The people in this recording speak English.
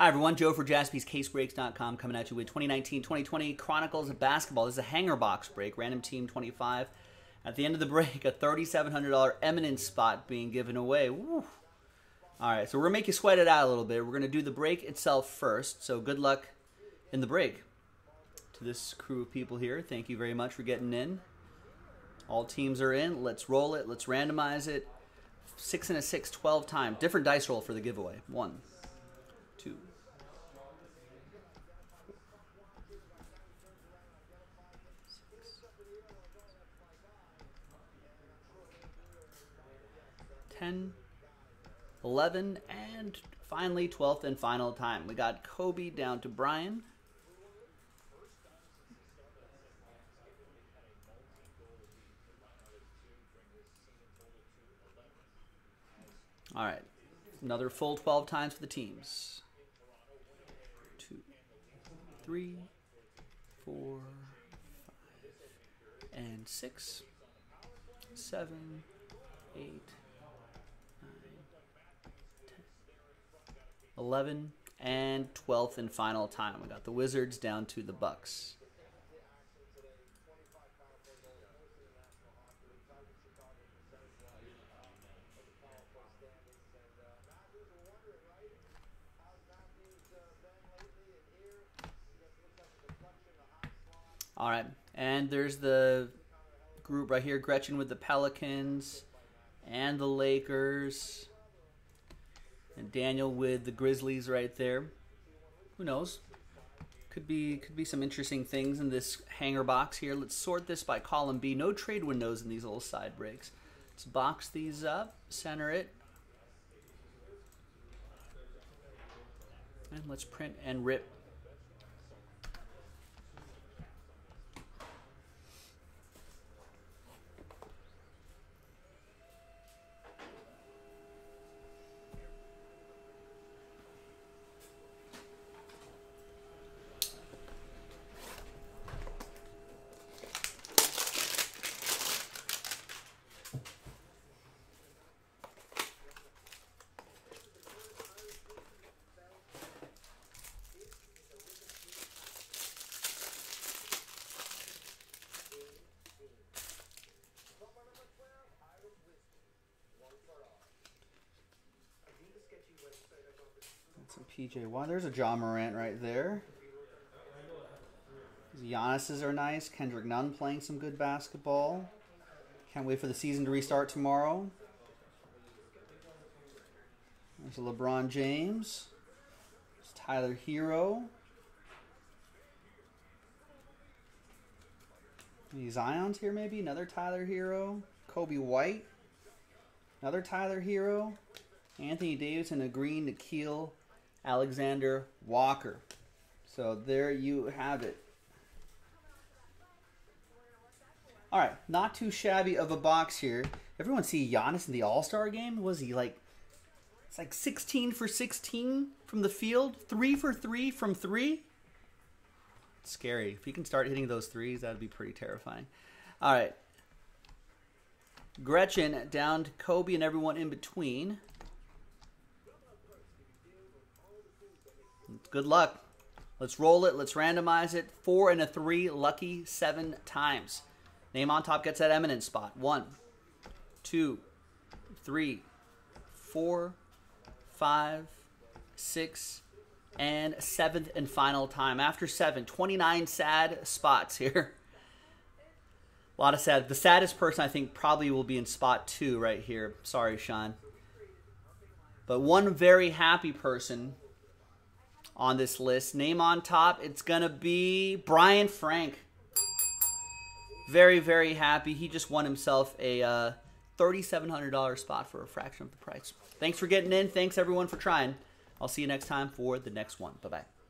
Hi everyone, Joe for JaspysCaseBreaks.com coming at you with 2019-2020 Chronicles of Basketball. This is a hanger box break, random team 25. At the end of the break, a $3,700 eminence spot being given away. Woo. All right, so we're going to make you sweat it out a little bit. We're going to do the break itself first, so good luck in the break. To this crew of people here, thank you very much for getting in. All teams are in. Let's roll it. Let's randomize it. 6 and a 6, 12 times. Different dice roll for the giveaway. 1, 2. Ten, 11, and finally 12th and final time. We got Kobe down to Brian. All right, another full 12 times for the teams. 2, 3, 4, 5, and 6, 7, 8. 11, and 12th and final time. We got the Wizards down to the Bucks. All right, and there's the group right here. Gretchen with the Pelicans and the Lakers. And Daniel with the Grizzlies right there. Who knows? Could be some interesting things in this hanger box here. Let's sort this by column B. No trade windows in these little side breaks. Let's box these up, center it. And let's print and rip. Some PJ One. There's a Ja Morant right there. These Giannis's are nice. Kendrick Nunn playing some good basketball. Can't wait for the season to restart tomorrow. There's a LeBron James. There's Tyler Herro. Any Zion's here maybe? Another Tyler Herro. Kobe White. Another Tyler Herro. Anthony Davis and a green Nikhil Alexander Walker. So there you have it. All right, not too shabby of a box here. Everyone see Giannis in the All-Star game? Was he like, it's like 16 for 16 from the field, 3 for 3 from 3? It's scary. If he can start hitting those threes, that would be pretty terrifying. All right. Gretchen down to Kobe and everyone in between. Good luck. Let's roll it. Let's randomize it. 4 and a 3. Lucky 7 times. Name on top gets that eminent spot. 1, 2, 3, 4, 5, 6, and 7th and final time. After 7, 29 sad spots here. A lot of sad. The saddest person I think probably will be in spot 2 right here. Sorry, Sean. But one very happy person on this list. Name on top, it's going to be Brian Frank. Very, very happy. He just won himself a $3,700 spot for a fraction of the price. Thanks for getting in. Thanks, everyone, for trying. I'll see you next time for the next one. Bye-bye.